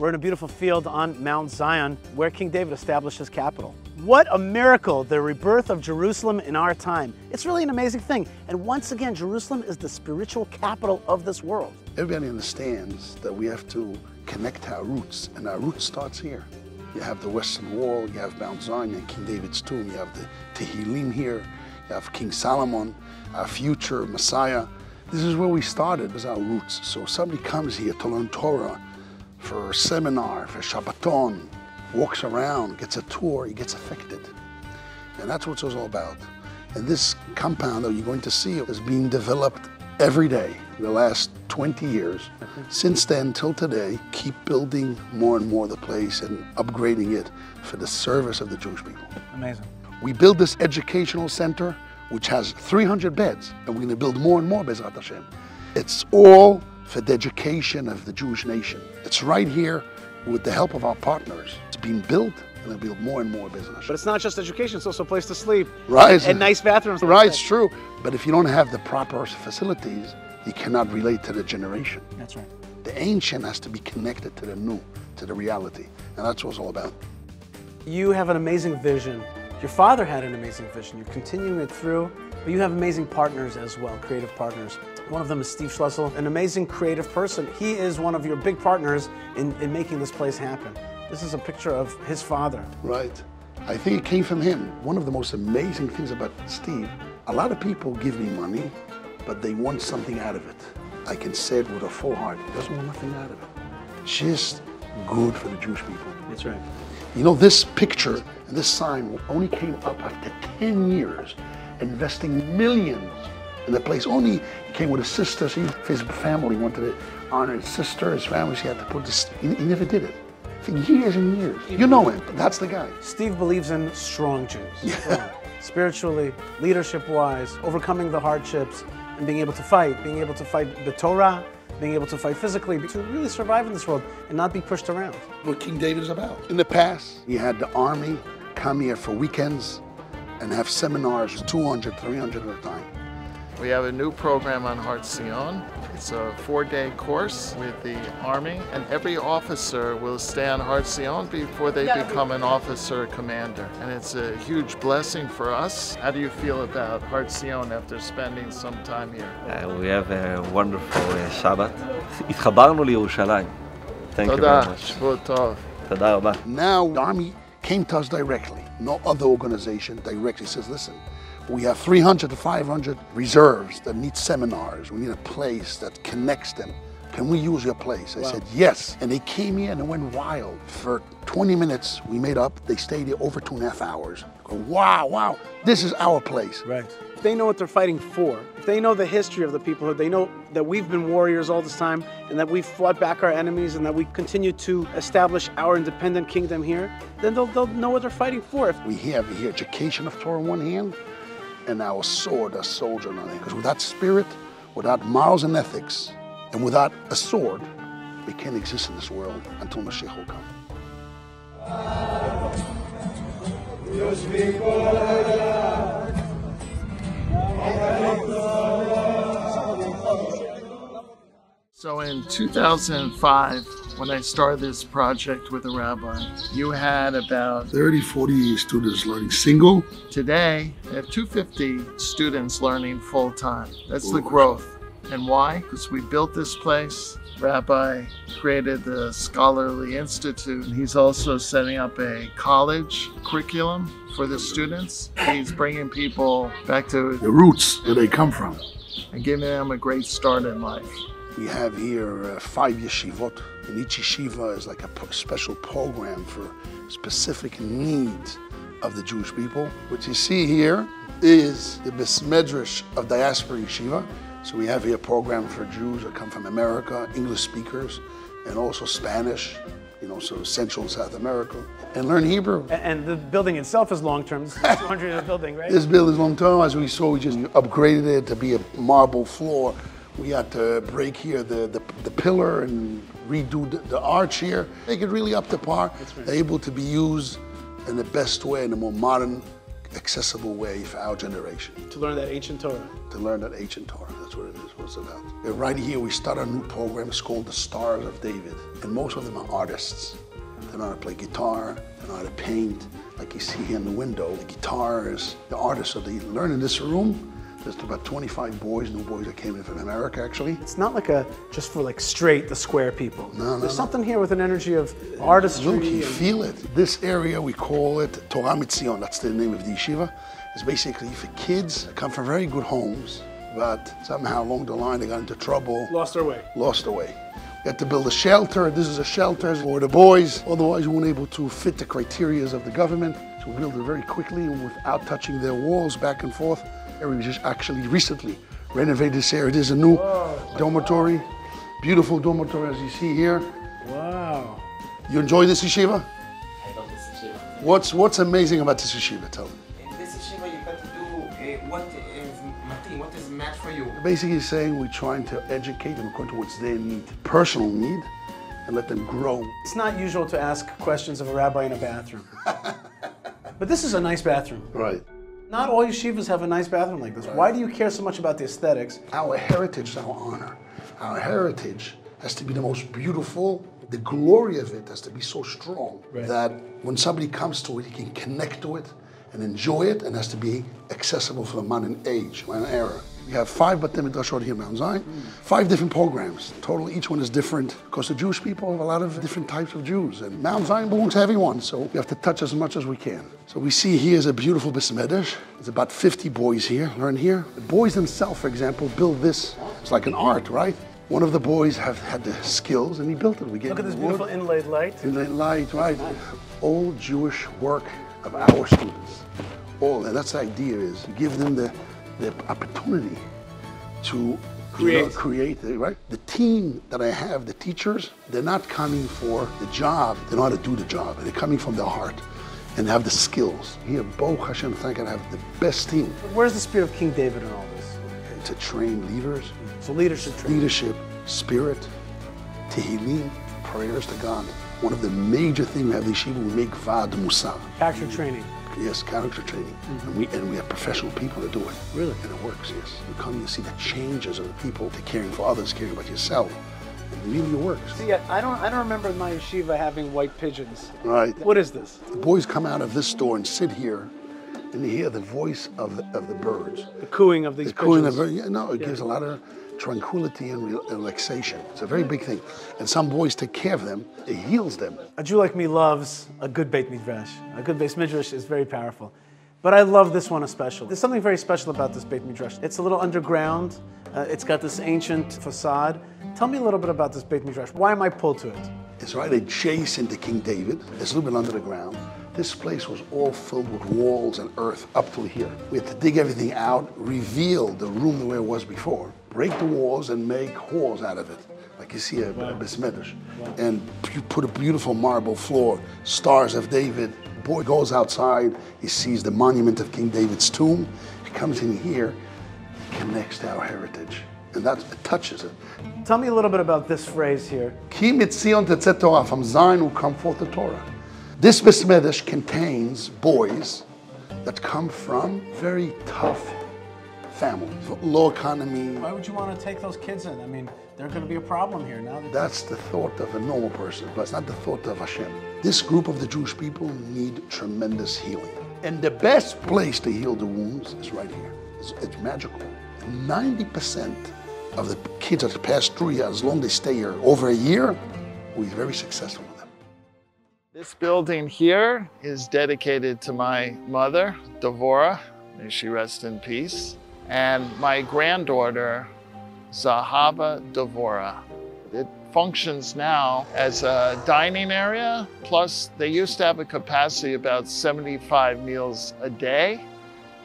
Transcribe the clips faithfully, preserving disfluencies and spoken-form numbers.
We're in a beautiful field on Mount Zion, where King David established his capital. What a miracle, the rebirth of Jerusalem in our time. It's really an amazing thing. And once again, Jerusalem is the spiritual capital of this world. Everybody understands that we have to connect our roots, and our root starts here. You have the Western Wall, you have Mount Zion, and King David's tomb, you have the Tehillim here, you have King Solomon, our future Messiah. This is where we started, is our roots. So if somebody comes here to learn Torah, for a seminar, for Shabbaton, walks around, gets a tour, he gets affected. And that's what it's all about. And this compound that you're going to see is being developed every day in the last twenty years. Since then till today, keep building more and more the place and upgrading it for the service of the Jewish people. Amazing. We build this educational center, which has three hundred beds, and we're gonna build more and more, Bezrat Hashem. It's all for the education of the Jewish nation. It's right here with the help of our partners. It's being built, and they'll build more and more business. But it's not just education, it's also a place to sleep. Right. And nice bathrooms. Right, it's true. But if you don't have the proper facilities, you cannot relate to the generation. That's right. The ancient has to be connected to the new, to the reality. And that's what it's all about. You have an amazing vision. Your father had an amazing vision. You're continuing it through, but you have amazing partners as well, creative partners. One of them is Steve Schlussel, an amazing creative person. He is one of your big partners in, in making this place happen. This is a picture of his father. Right. I think it came from him. One of the most amazing things about Steve, a lot of people give me money, but they want something out of it. I can say it with a full heart. He doesn't want nothing out of it. Just good for the Jewish people. That's right. You know, this picture and this sign only came up after ten years, investing millions in the place. Only he came with his sister. So his family wanted to honor his sister, his family. She had to put this. He, he never did it for years and years. You know him, but that's the guy. Steve believes in strong Jews. Yeah. Spiritually, leadership-wise, overcoming the hardships, and being able to fight, being able to fight the Torah, being able to fight physically, to really survive in this world and not be pushed around. What King David is about. In the past, he had the army come here for weekends and have seminars, two hundred, three hundred at a time. We have a new program on Heart Zion. It's a four-day course with the Army, and every officer will stay on Heart Zion before they become an officer commander. And it's a huge blessing for us. How do you feel about Heart Zion after spending some time here? Uh, we have a wonderful uh, Shabbat. Itchabarnu liYerushalayim. Thank you very much. Shavua tov. Toda rabah. Now the Army came to us directly. No other organization directly says, listen, we have three hundred to five hundred reserves that need seminars. We need a place that connects them. Can we use your place? I wow. said, yes. And they came here and it went wild. For twenty minutes, we made up. They stayed here over two and a half hours. Go, wow, wow, this is our place. Right. If they know what they're fighting for, if they know the history of the peoplehood, they know that we've been warriors all this time and that we've fought back our enemies and that we continue to establish our independent kingdom here, then they'll, they'll know what they're fighting for. If we have the education of Torah in one hand, and our sword, our soldier, because without spirit, without morals and ethics, and without a sword, we can't exist in this world until Mashiach will come. So in two thousand five, when I started this project with a rabbi, you had about thirty, forty students learning single. Today, I have two hundred fifty students learning full-time. That's Ooh. The growth. And why? Because we built this place. Rabbi created the Scholarly Institute. He's also setting up a college curriculum for the students. He's bringing people back to the roots where they come from and giving them a great start in life. We have here uh, five yeshivot, and each yeshiva is like a special program for specific needs of the Jewish people. What you see here is the Besmedrash of Diaspora Yeshiva. So we have here a program for Jews that come from America, English speakers, and also Spanish, you know, so Central and South America, and learn Hebrew. And, and the building itself is long-term. This is two hundred year building, right? This building is long-term. As we saw, we just upgraded it to be a marble floor. We had to break here the, the, the pillar and redo the, the arch here. Make it really up to par, right. Able to be used in the best way, in a more modern accessible way for our generation. To learn that ancient Torah. To learn that ancient Torah, that's what it is, what it's about. And right here we start a new program, it's called the Stars of David. And most of them are artists. They know how to play guitar, they know how to paint, like you see here in the window, the guitars, the artists. So they learn in this room. There's about twenty-five boys, new boys that came in from America, actually. It's not like a, just for like straight, the square people. No, no, There's no. something here with an energy of artistry. Look, you feel it. This area, we call it Torah Mitzion. That's the name of the yeshiva. It's basically for kids that come from very good homes, but somehow along the line, they got into trouble. Lost their way. Lost their way. We had to build a shelter. This is a shelter for the boys. Otherwise, we weren't able to fit the criteria of the government. So we built it very quickly and without touching their walls back and forth. We just actually recently renovated this area. There's a new Whoa. dormitory, beautiful dormitory as you see here. Wow. You enjoy this yeshiva? I love this yeshiva. What's, what's amazing about this yeshiva? Tell me. In this yeshiva, you got to do uh, what is matin, what is match for you. Basically saying we're trying to educate them according to what's their need, personal need, and let them grow. It's not usual to ask questions of a rabbi in a bathroom. But this is a nice bathroom. Right. Not all yeshivas have a nice bathroom like this. Right. Why do you care so much about the aesthetics? Our heritage is our honor. Our heritage has to be the most beautiful. The glory of it has to be so strong right. that when somebody comes to it, he can connect to it and enjoy it, and has to be accessible for the modern age, modern era. We have five Batim Midrashot here in Mount Zion, mm. five different programs. Total, each one is different because the Jewish people have a lot of different types of Jews, and Mount Zion belongs to everyone, so we have to touch as much as we can. So we see here is a beautiful Bais Medrash. There's about fifty boys here, learn here. The boys themselves, for example, build this. It's like an art, right? One of the boys have had the skills, and he built it. We get Look at this beautiful wood. inlaid light. Inlaid light, right. Nice. All Jewish work of our students. All, and that's the idea, is to give them the, the opportunity to create. You know, create, right? The team that I have, the teachers, they're not coming for the job. They know how to do the job. They're coming from their heart and have the skills. Here, Baruch Hashem, thank God, I have the best team. Where's the spirit of King David in all this? To train leaders. So leadership training. Leadership, spirit, tehillim, prayers to God. One of the major things we have in yeshiva, we make vad musar. Character training. Yes, character training. Mm-hmm. And we and we have professional people that do it. Really? And it works, yes. You come and you see the changes of the people, to caring for others, caring about yourself. It really works. See, I don't, I don't remember my yeshiva having white pigeons. Right. What is this? The boys come out of this door and sit here, and you hear the voice of the, of the birds. The cooing of these the pigeons. Cooing of, yeah, no, it yeah. gives a lot of tranquility and relaxation. It's a very big thing. And some boys take care of them, it heals them. A Jew like me loves a good Beit Midrash. A good Beit Midrash is very powerful. But I love this one especially. There's something very special about this Beit Midrash. It's a little underground. Uh, it's got this ancient facade. Tell me a little bit about this Beit Midrash. Why am I pulled to it? It's right adjacent to King David. It's a little bit under the ground. This place was all filled with walls and earth up to here. We had to dig everything out, reveal the room the way it was before, break the walls and make halls out of it, like you see a, wow. a Bais Medrash. Wow. And you put a beautiful marble floor, Stars of David. The boy goes outside, he sees the monument of King David's tomb. He comes in here, he connects to our heritage. And that touches it. Tell me a little bit about this phrase here. Ki mitzion tetzeh Torah, from Zion will come forth the Torah. This Bais Medrash contains boys that come from very tough families, low economy. Why would you want to take those kids in? I mean, they're going to be a problem here now. That That's the thought of a normal person, but it's not the thought of Hashem. This group of the Jewish people need tremendous healing. And the best place to heal the wounds is right here. It's, it's magical. ninety percent of the kids that pass through here, as long as they stay here over a year, we're very successful. This building here is dedicated to my mother, Devorah, may she rest in peace, and my granddaughter, Zahava Devorah. It functions now as a dining area, plus they used to have a capacity of about seventy-five meals a day,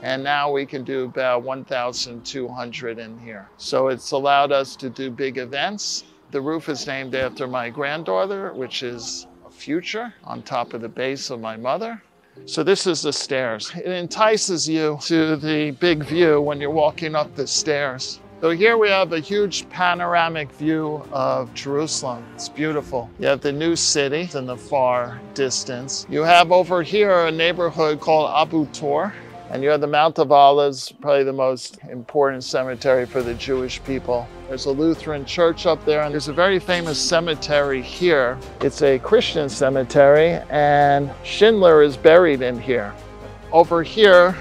and now we can do about one thousand two hundred in here. So it's allowed us to do big events. The roof is named after my granddaughter, which is future on top of the base of my mother. So this is the stairs. It entices you to the big view when you're walking up the stairs. So here we have a huge panoramic view of Jerusalem. It's beautiful. You have the new city in the far distance. You have over here a neighborhood called Abu Tor. And you have the Mount of Olives, probably the most important cemetery for the Jewish people. There's a Lutheran church up there, and there's a very famous cemetery here. It's a Christian cemetery, and Schindler is buried in here. Over here,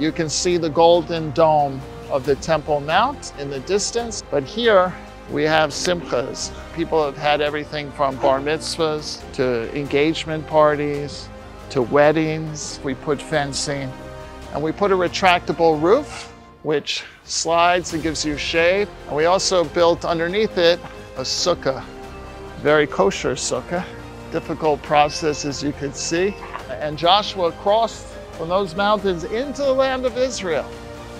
you can see the golden dome of the Temple Mount in the distance, but here we have simchas. People have had everything from bar mitzvahs to engagement parties to weddings. We put fencing, and we put a retractable roof, which slides and gives you shade. And we also built underneath it a sukkah, very kosher sukkah. Difficult process, as you can see. And Joshua crossed from those mountains into the land of Israel.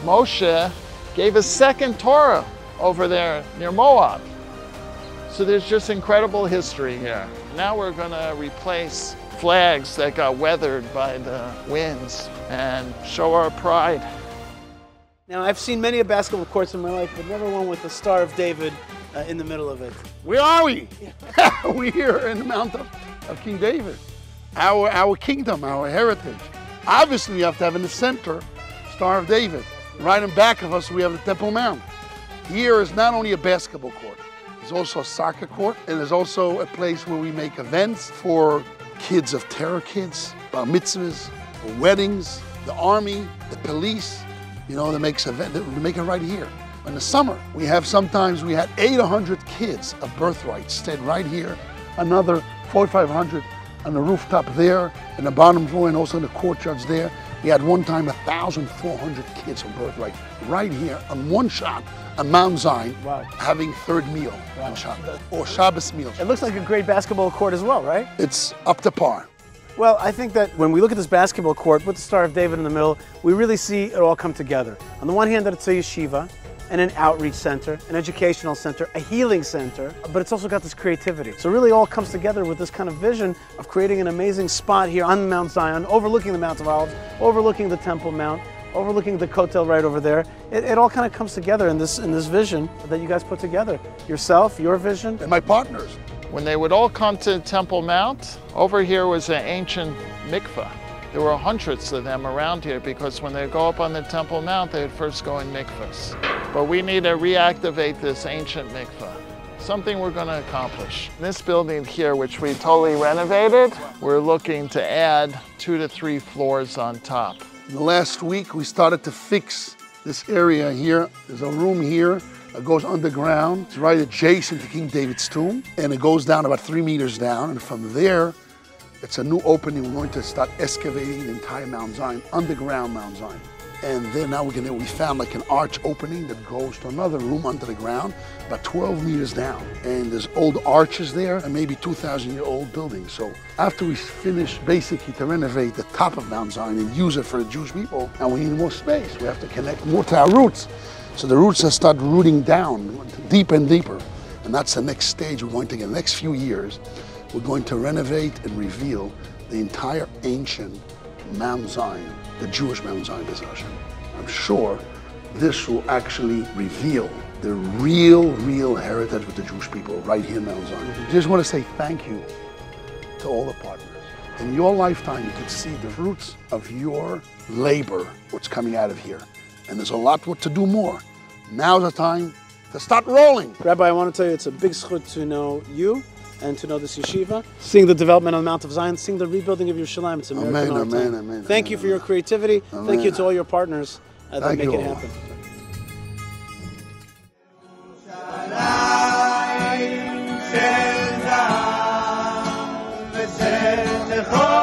Moshe gave a second Torah over there near Moab. So there's just incredible history here. Now we're gonna replace flags that got weathered by the winds and show our pride. Now, I've seen many basketball courts in my life, but never one with the Star of David uh, in the middle of it. Where are we? We're here in the Mount of, of King David, our, our kingdom, our heritage. Obviously, we have to have in the center Star of David. Right in back of us, we have the Temple Mount. Here is not only a basketball court, there's also a soccer court, and there's also a place where we make events for kids of terror kids, bar mitzvahs, weddings, the army, the police, you know, they make, they make it right here. In the summer, we have sometimes, we had eight hundred kids of birthright stayed right here, another forty-five hundred on the rooftop there, and the bottom floor, and also in the courtyards there. We had one time one thousand four hundred kids of birthright right here on one shot on Mount Zion, wow. Having third meal wow. on Shabbos, or Shabbos meals. It looks like a great basketball court as well, right? It's up to par. Well, I think that when we look at this basketball court with the Star of David in the middle, we really see it all come together. On the one hand, that it's a yeshiva, and an outreach center, an educational center, a healing center, but it's also got this creativity. So really all comes together with this kind of vision of creating an amazing spot here on Mount Zion, overlooking the Mount of Olives, overlooking the Temple Mount, overlooking the Kotel right over there. It, it all kind of comes together in this, in this vision that you guys put together. Yourself, your vision. And my partners. When they would all come to Temple Mount, over here was an ancient mikveh. There were hundreds of them around here because when they go up on the Temple Mount, they'd first go in mikvahs. But we need to reactivate this ancient mikveh, something we're going to accomplish. This building here, which we totally renovated, we're looking to add two to three floors on top. Last week, we started to fix this area here. There's a room here that goes underground. It's right adjacent to King David's tomb, and it goes down about three meters down, and from there, it's a new opening. We're going to start excavating the entire Mount Zion, underground Mount Zion. And then now we're gonna, we found like an arch opening that goes to another room under the ground, about twelve meters down. And there's old arches there, and maybe two thousand year old buildings. So after we finish basically to renovate the top of Mount Zion and use it for the Jewish people, and we need more space, we have to connect more to our roots. So the roots have started rooting down deeper and deeper. And that's the next stage we're going to get in the next few years. We're going to renovate and reveal the entire ancient Mount Zion, the Jewish Mount Zion, Hashem. I'm sure this will actually reveal the real, real heritage of the Jewish people right here in Mount Zion. I just want to say thank you to all the partners. In your lifetime, you could see the fruits of your labor, what's coming out of here. And there's a lot to do more. Now's the time to start rolling. Rabbi, I want to tell you, it's a big schut to know you, and to know this yeshiva, seeing the development on the Mount of Zion, seeing the rebuilding of Yerushalayim. It's American amen, art. Amen, amen, Thank amen, you for amen. Your creativity. Amen. Thank you to all your partners uh, that make it happen. All.